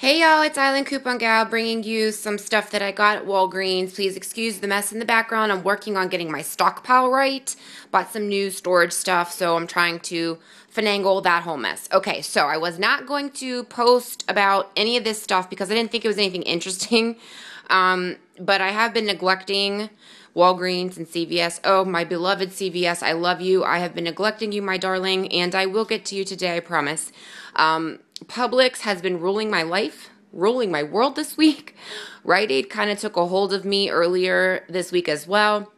Hey y'all, it's Island Coupon Gal bringing you some stuff that I got at Walgreens. Please excuse the mess in the background. I'm working on getting my stockpile right. Bought some new storage stuff, so I'm trying to finagle that whole mess. Okay, so I was not going to post about any of this stuff because I didn't think it was anything interesting. But I have been neglecting Walgreens and CVS. Oh, my beloved CVS, I love you. I have been neglecting you, my darling, and I will get to you today, I promise. Publix has been ruling my life, ruling my world this week. Rite Aid kind of took a hold of me earlier this week as well.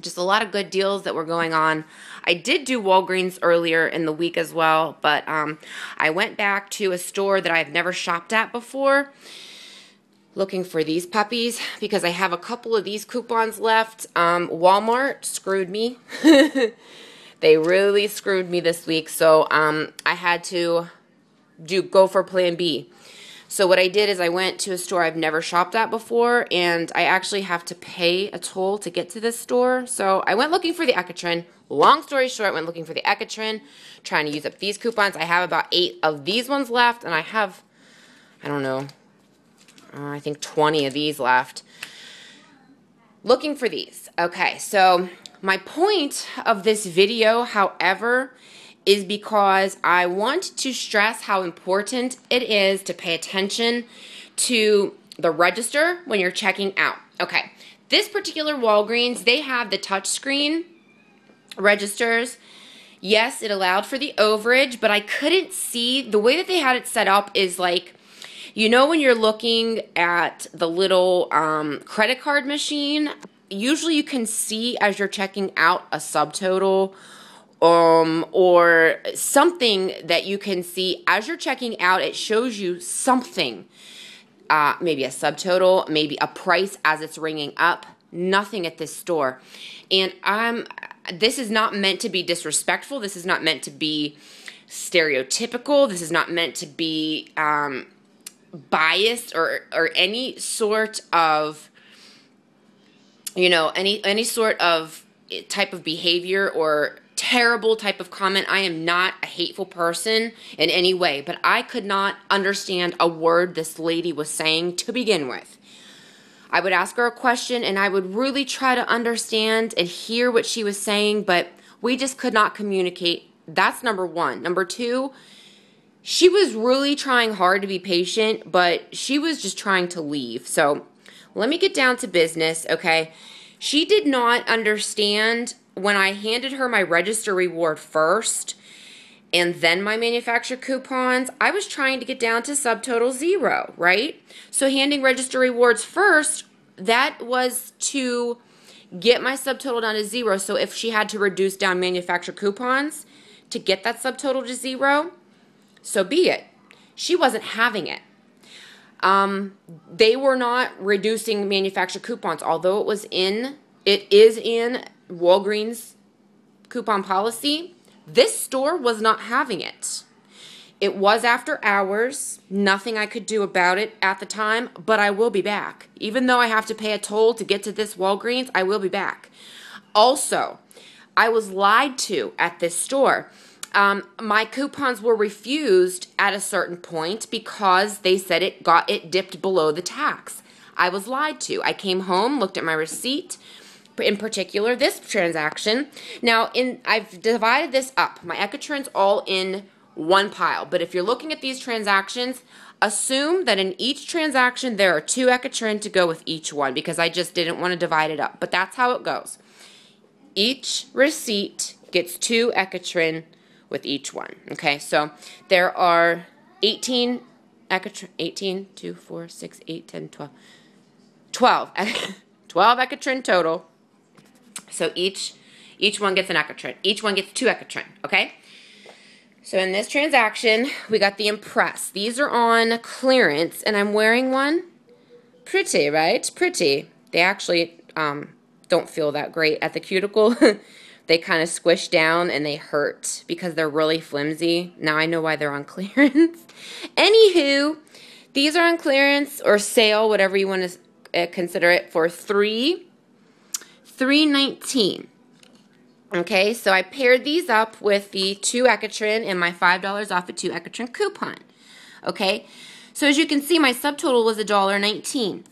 Just a lot of good deals that were going on. I did do Walgreens earlier in the week as well, but I went back to a store that I've never shopped at before, looking for these puppies because I have a couple of these coupons left. Walmart screwed me. They really screwed me this week, so I had to go for plan B. So what I did is I went to a store I've never shopped at before, and I actually have to pay a toll to get to this store. So I went looking for the Ecotrin. Long story short, I went looking for the Ecotrin, trying to use up these coupons. I have about 8 of these ones left, and I have, I don't know, I think 20 of these left. Looking for these. Okay, so my point of this video, however, is because I want to stress how important it is to pay attention to the register when you're checking out. Okay, this particular Walgreens, they have the touchscreen registers. Yes, it allowed for the overage, but I couldn't see. The way that they had it set up is like, you know when you're looking at the little credit card machine, usually you can see as you're checking out a subtotal or something that you can see as you're checking out. It shows you something, maybe a subtotal, maybe a price as it's ringing up. Nothing at this store. And this is not meant to be disrespectful. This is not meant to be stereotypical. This is not meant to be biased or any sort of, you know, any sort of type of behavior or terrible type of comment. I am not a hateful person in any way, but I could not understand a word this lady was saying to begin with. I would ask her a question and I would really try to understand and hear what she was saying, but we just could not communicate. That's number one. Number two, she was really trying hard to be patient, but she was just trying to leave. So let me get down to business, okay? She did not understand when I handed her my register reward first and then my manufacturer coupons. I was trying to get down to subtotal 0, right? So handing register rewards first, that was to get my subtotal down to 0. So if she had to reduce down manufacturer coupons to get that subtotal to 0, so be it. She wasn't having it. They were not reducing manufacturer coupons, although it is in Walgreens coupon policy. This store was not having it. It was after hours. Nothing I could do about it at the time, but I will be back. Even though I have to pay a toll to get to this Walgreens, I will be back. Also, I was lied to at this store. My coupons were refused at a certain point because they said it dipped below the tax. I was lied to. I came home, looked at my receipt, in particular this transaction. Now, I've divided this up. My Ecotrin's all in one pile, but if you're looking at these transactions, assume that in each transaction there are 2 Ecotrin to go with each one because I just didn't want to divide it up, but that's how it goes. Each receipt gets 2 Ecotrin with each one. Okay, so there are 18 Ecotrin, 18, 2, 4, 6, 8, 10, 12, 12 Ecotrin total. So each one gets an Ecotrin. Each one gets 2 Ecotrin, okay? So in this transaction, we got the Impress. These are on clearance, and I'm wearing one. Pretty, right? Pretty. They actually don't feel that great at the cuticle. They kind of squish down and they hurt because they're really flimsy. Now I know why they're on clearance. Anywho, these are on clearance or sale, whatever you want to consider it, for $3.19. Okay, so I paired these up with the 2 Ecotrin and my $5 off a 2 Ecotrin coupon. Okay, So as you can see, my subtotal was $1.19.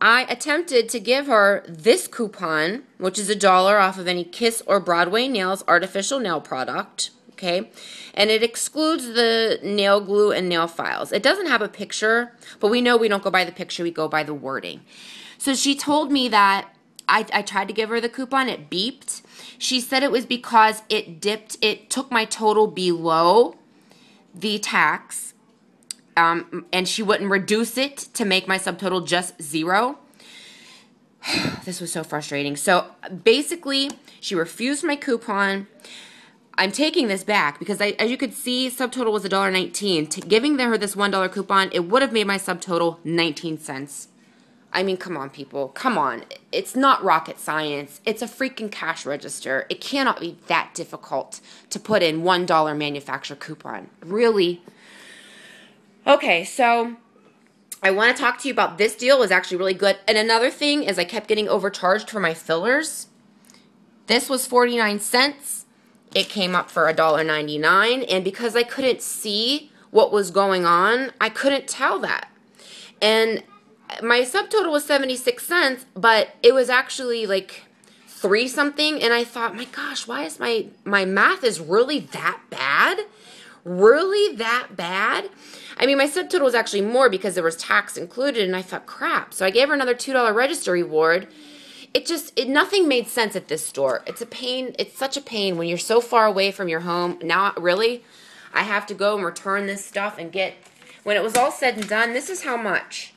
I attempted to give her this coupon, which is $1 off of any Kiss or Broadway Nails artificial nail product, okay? And it excludes the nail glue and nail files. It doesn't have a picture, but we know we don't go by the picture, we go by the wording. So she told me that I tried to give her the coupon, it beeped. She said it was because it dipped, it took my total below the tax, and she wouldn't reduce it to make my subtotal just $0. This was so frustrating. So basically, she refused my coupon. I'm taking this back because as you could see, subtotal was $1.19. Giving her this $1 coupon, it would have made my subtotal 19 cents. I mean, come on, people. Come on. It's not rocket science. It's a freaking cash register. It cannot be that difficult to put in $1 manufacturer coupon. Really? Okay, so I want to talk to you about this deal. It was actually really good. And another thing is I kept getting overcharged for my fillers. This was 49 cents. It came up for $1.99. And because I couldn't see what was going on, I couldn't tell that. And my subtotal was 76 cents, but it was actually like 3 something. And I thought, my gosh, why is my math is really that bad? Really that bad? I mean, my subtotal was actually more because there was tax included, and I thought, crap. So I gave her another $2 register reward. It nothing made sense at this store. It's a pain. It's such a pain when you're so far away from your home. Now, really, I have to go and return this stuff and get, when it was all said and done, this is how much,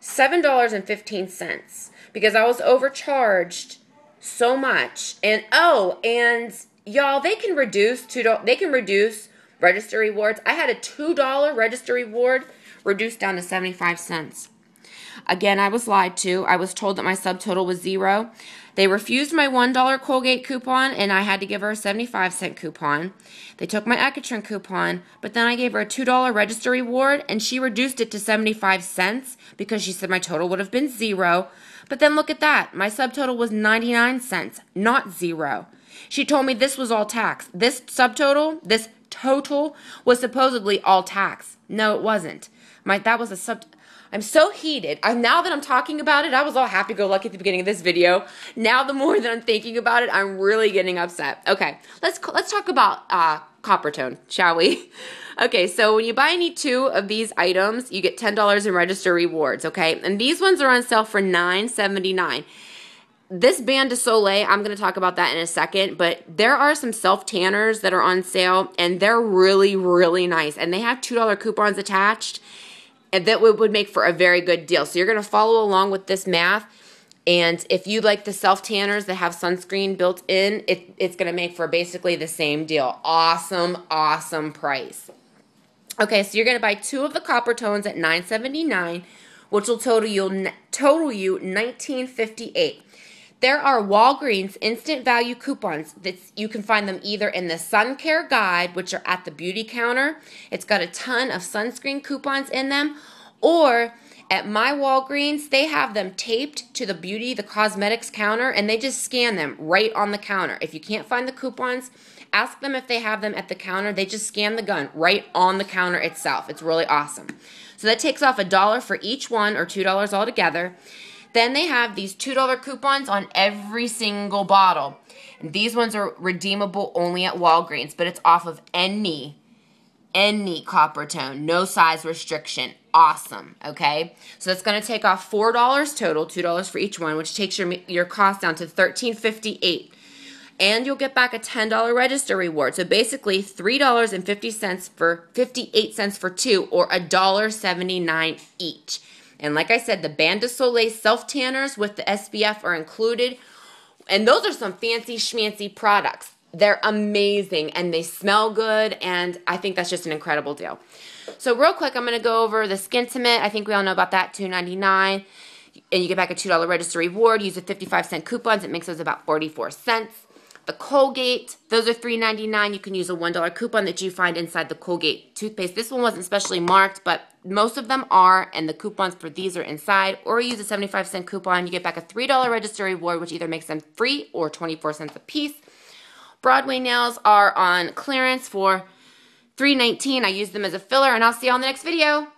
$7.15, because I was overcharged so much. And, oh, and y'all, they can reduce register rewards. I had a $2 register reward reduced down to 75 cents. Again, I was lied to. I was told that my subtotal was $0. They refused my $1 Colgate coupon, and I had to give her a 75-cent coupon. They took my Ecotrin coupon, but then I gave her a $2 register reward, and she reduced it to 75 cents because she said my total would have been $0. But then look at that. My subtotal was 99 cents, not $0. She told me this was all tax. This subtotal, this total was supposedly all tax. No, it wasn't. That was a sub. I'm so heated. Now that I'm talking about it, I was all happy-go-lucky at the beginning of this video. Now the more that I'm thinking about it, I'm really getting upset. Okay, let's talk about Coppertone, shall we? Okay, so when you buy any 2 of these items, you get $10 in register rewards, okay? And these ones are on sale for $9.79. This Bain de Soleil, I'm going to talk about that in a second, but there are some self-tanners that are on sale, and they're really, really nice. And they have $2 coupons attached, and that would make for a very good deal. So you're going to follow along with this math, and if you like the self-tanners that have sunscreen built in, it's going to make for basically the same deal. Awesome, awesome price. Okay, so you're going to buy 2 of the Copper Tones at $9.79, which will total you $19.58. There are Walgreens instant value coupons. You can find them either in the sun care guide, which are at the beauty counter. It's got a ton of sunscreen coupons in them. Or at my Walgreens, they have them taped to the cosmetics counter, and they just scan them right on the counter. If you can't find the coupons, ask them if they have them at the counter. They just scan the gun right on the counter itself. It's really awesome. So that takes off $1 for each one, or $2 altogether. Then they have these $2 coupons on every single bottle. And these ones are redeemable only at Walgreens, but it's off of any Coppertone. No size restriction. Awesome, okay? So that's going to take off $4 total, $2 for each one, which takes your cost down to $13.58. And you'll get back a $10 register reward. So basically $3.50 for 58 cents for 2, or $1.79 each. And like I said, the Bain de Soleil self-tanners with the SPF are included. And those are some fancy schmancy products. They're amazing, and they smell good, and I think that's just an incredible deal. So real quick, I'm going to go over the Skintimate. I think we all know about that, $2.99. And you get back a $2 register reward. Use the 55-cent coupons. It makes those about 44 cents. The Colgate, those are $3.99. You can use a $1 coupon that you find inside the Colgate toothpaste. This one wasn't specially marked, but most of them are, and the coupons for these are inside. Or use a 75-cent coupon. You get back a $3 register reward, which either makes them free or 24 cents a piece. Broadway Nails are on clearance for $3.19. I used them as a filler, and I'll see you all in the next video.